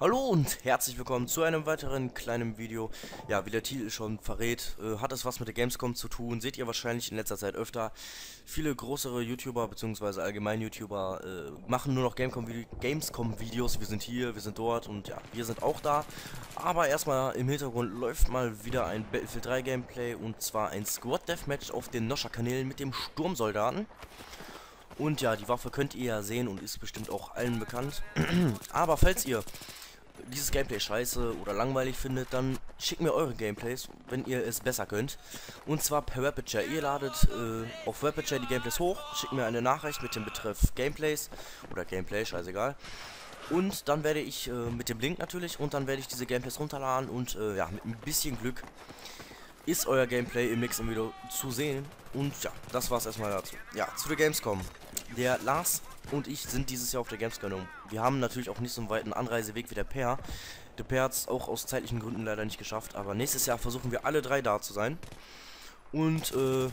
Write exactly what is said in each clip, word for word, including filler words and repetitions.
Hallo und herzlich willkommen zu einem weiteren kleinen Video. Ja, wie der Titel schon verrät, äh, hat es was mit der Gamescom zu tun. Seht ihr wahrscheinlich in letzter Zeit öfter. Viele größere YouTuber bzw. allgemein YouTuber äh, machen nur noch Gamescom-Videos. Wir sind hier, wir sind dort und ja, wir sind auch da. Aber erstmal im Hintergrund läuft mal wieder ein Battlefield drei Gameplay, und zwar ein Squad-Deathmatch auf den Nosher-Kanälen mit dem Sturmsoldaten. Und ja, die Waffe könnt ihr ja sehen und ist bestimmt auch allen bekannt. Aber falls ihr dieses Gameplay scheiße oder langweilig findet, dann schickt mir eure Gameplays, wenn ihr es besser könnt. Und zwar per RapidShare. Ihr ladet äh, auf RapidShare die Gameplays hoch, schickt mir eine Nachricht mit dem Betreff Gameplays oder Gameplay, scheißegal. Und dann werde ich äh, mit dem Link natürlich, und dann werde ich diese Gameplays runterladen und äh, ja, mit ein bisschen Glück ist euer Gameplay im nächsten Video zu sehen. Und ja, das war's erstmal dazu. Ja, zu der Gamescom. Der Lars und ich sind dieses Jahr auf der Gamescom. Wir haben natürlich auch nicht so einen weiten Anreiseweg wie der Per. Der Per hat es auch aus zeitlichen Gründen leider nicht geschafft, aber nächstes Jahr versuchen wir alle drei da zu sein. Und äh,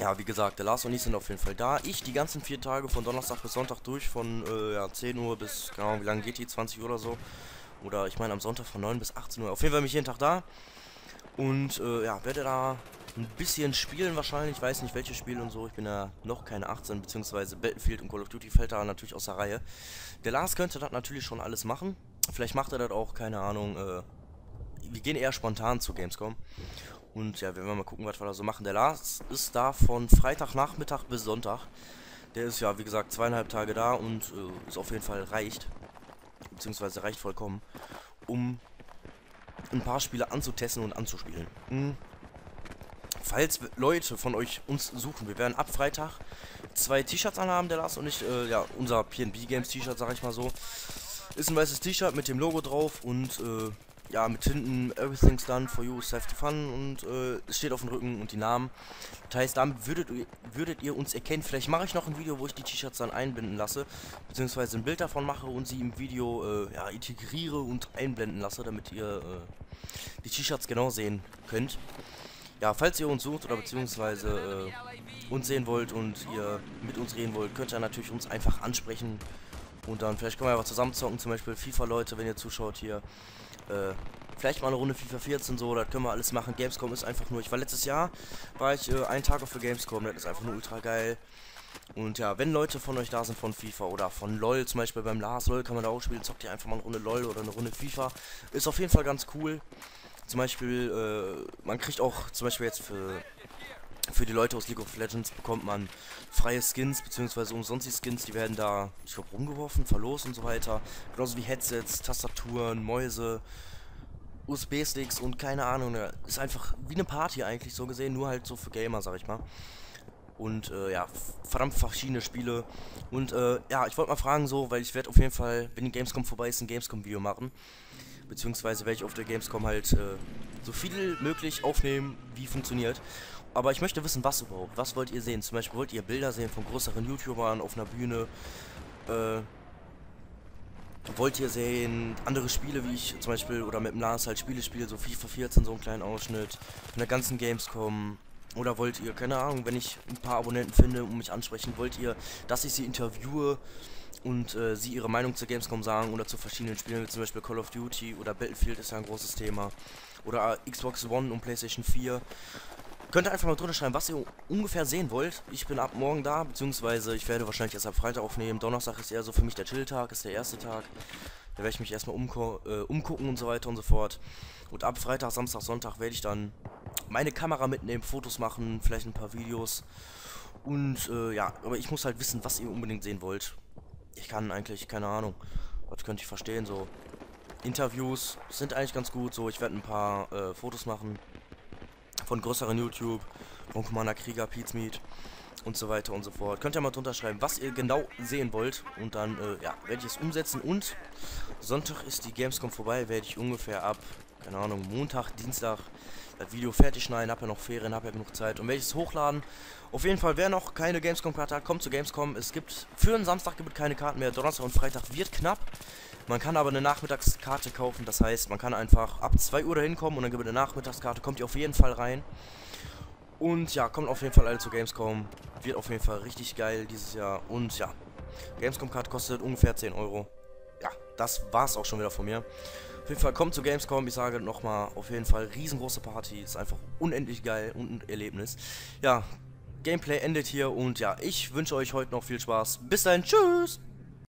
ja, wie gesagt, der Lars und ich sind auf jeden Fall da. Ich die ganzen vier Tage von Donnerstag bis Sonntag durch, von äh, ja, zehn Uhr bis, keine Ahnung, wie lange geht die, zwanzig Uhr oder so. Oder ich meine am Sonntag von neun bis achtzehn Uhr. Auf jeden Fall bin ich jeden Tag da. Und äh, ja, werde da ein bisschen spielen wahrscheinlich, ich weiß nicht welche Spiele und so, ich bin ja noch keine achtzehn, beziehungsweise Battlefield und Call of Duty fällt da natürlich aus der Reihe. Der Lars könnte das natürlich schon alles machen, vielleicht macht er das auch, keine Ahnung, äh, wir gehen eher spontan zu Gamescom. Und ja, werden wir mal gucken, was wir da so machen. Der Lars ist da von Freitagnachmittag bis Sonntag, der ist ja wie gesagt zweieinhalb Tage da und äh, ist auf jeden Fall reicht, beziehungsweise reicht vollkommen, um ein paar Spiele anzutesten und anzuspielen. Hm. Falls Leute von euch uns suchen, wir werden ab Freitag zwei T-Shirts anhaben, der Lars und ich, äh, ja, unser P N B Games T-Shirt, sag ich mal so. Ist ein weißes T-Shirt mit dem Logo drauf und äh, ja, mit hinten Everything's done for you, safety fun, und äh, es steht auf dem Rücken und die Namen. Das heißt, damit würdet, würdet ihr uns erkennen. Vielleicht mache ich noch ein Video, wo ich die T-Shirts dann einbinden lasse, beziehungsweise ein Bild davon mache und sie im Video äh, ja, integriere und einblenden lasse, damit ihr äh, die T-Shirts genau sehen könnt. Ja, falls ihr uns sucht oder beziehungsweise äh, uns sehen wollt und ihr mit uns reden wollt, könnt ihr natürlich uns einfach ansprechen. Und dann vielleicht können wir einfach zusammen zocken, zum Beispiel FIFA, Leute, wenn ihr zuschaut hier. Äh, vielleicht mal eine Runde FIFA vierzehn, so, das können wir alles machen. Gamescom ist einfach nur, ich war letztes Jahr, war ich äh, einen Tag auf der Gamescom, das ist einfach nur ultra geil. Und ja, wenn Leute von euch da sind von FIFA oder von LOL, zum Beispiel beim Lars, LOL kann man da auch spielen, zockt ihr einfach mal eine Runde LOL oder eine Runde FIFA. Ist auf jeden Fall ganz cool. Zum Beispiel, äh, man kriegt auch, zum Beispiel jetzt für, für die Leute aus League of Legends bekommt man freie Skins, beziehungsweise umsonst die Skins, die werden da, ich glaube, rumgeworfen, verlost und so weiter. Genauso wie Headsets, Tastaturen, Mäuse, U S B-Sticks und keine Ahnung. Ist einfach wie eine Party eigentlich, so gesehen, nur halt so für Gamer, sag ich mal. Und äh, ja, verdammt verschiedene Spiele. Und äh, ja, ich wollte mal fragen so, weil ich werde auf jeden Fall, wenn die Gamescom vorbei ist, ein Gamescom-Video machen. Beziehungsweise werde ich auf der Gamescom halt äh, so viel möglich aufnehmen, wie funktioniert. Aber ich möchte wissen, was überhaupt. Was wollt ihr sehen? Zum Beispiel wollt ihr Bilder sehen von größeren YouTubern auf einer Bühne? Äh, wollt ihr sehen andere Spiele, wie ich zum Beispiel, oder mit dem Lars halt Spiele spiele, so FIFA vierzehn, so einen kleinen Ausschnitt von der ganzen Gamescom? Oder wollt ihr, keine Ahnung, wenn ich ein paar Abonnenten finde und mich ansprechen, wollt ihr, dass ich sie interviewe und äh, sie ihre Meinung zur Gamescom sagen oder zu verschiedenen Spielen, wie zum Beispiel Call of Duty oder Battlefield ist ja ein großes Thema. Oder äh, Xbox One und PlayStation vier. Könnt ihr einfach mal drunter schreiben, was ihr ungefähr sehen wollt. Ich bin ab morgen da, beziehungsweise ich werde wahrscheinlich erst ab Freitag aufnehmen. Donnerstag ist eher so für mich der Chill-Tag, ist der erste Tag. Da werde ich mich erstmal äh, umgucken und so weiter und so fort. Und ab Freitag, Samstag, Sonntag werde ich dann meine Kamera mitnehmen, Fotos machen, vielleicht ein paar Videos. Und äh, ja, aber ich muss halt wissen, was ihr unbedingt sehen wollt. Ich kann eigentlich, keine Ahnung, was könnte ich verstehen, so. Interviews sind eigentlich ganz gut, so. Ich werde ein paar äh, Fotos machen von größeren YouTube, von Commander Krieger, Pizmeat und so weiter und so fort. Könnt ihr mal drunter schreiben, was ihr genau sehen wollt, und dann äh, ja, werde ich es umsetzen. Und Sonntag ist die Gamescom vorbei, werde ich ungefähr ab, keine Ahnung, Montag, Dienstag das Video fertig schneiden, habe ja noch Ferien, habe ja genug Zeit und werde ich es hochladen. Auf jeden Fall, wer noch keine Gamescom-Karte hat, kommt zu Gamescom. Es gibt, für den Samstag gibt es keine Karten mehr, Donnerstag und Freitag wird knapp. Man kann aber eine Nachmittagskarte kaufen, das heißt, man kann einfach ab zwei Uhr dahin kommen und dann gibt es eine Nachmittagskarte, kommt ihr auf jeden Fall rein. Und ja, kommt auf jeden Fall alle zu Gamescom, wird auf jeden Fall richtig geil dieses Jahr. Und ja, Gamescom-Karte kostet ungefähr zehn Euro. Ja, das war's auch schon wieder von mir. Auf jeden Fall kommt zu Gamescom, ich sage nochmal, auf jeden Fall riesengroße Party, ist einfach unendlich geil und ein Erlebnis. Ja, Gameplay endet hier und ja, ich wünsche euch heute noch viel Spaß. Bis dahin, tschüss!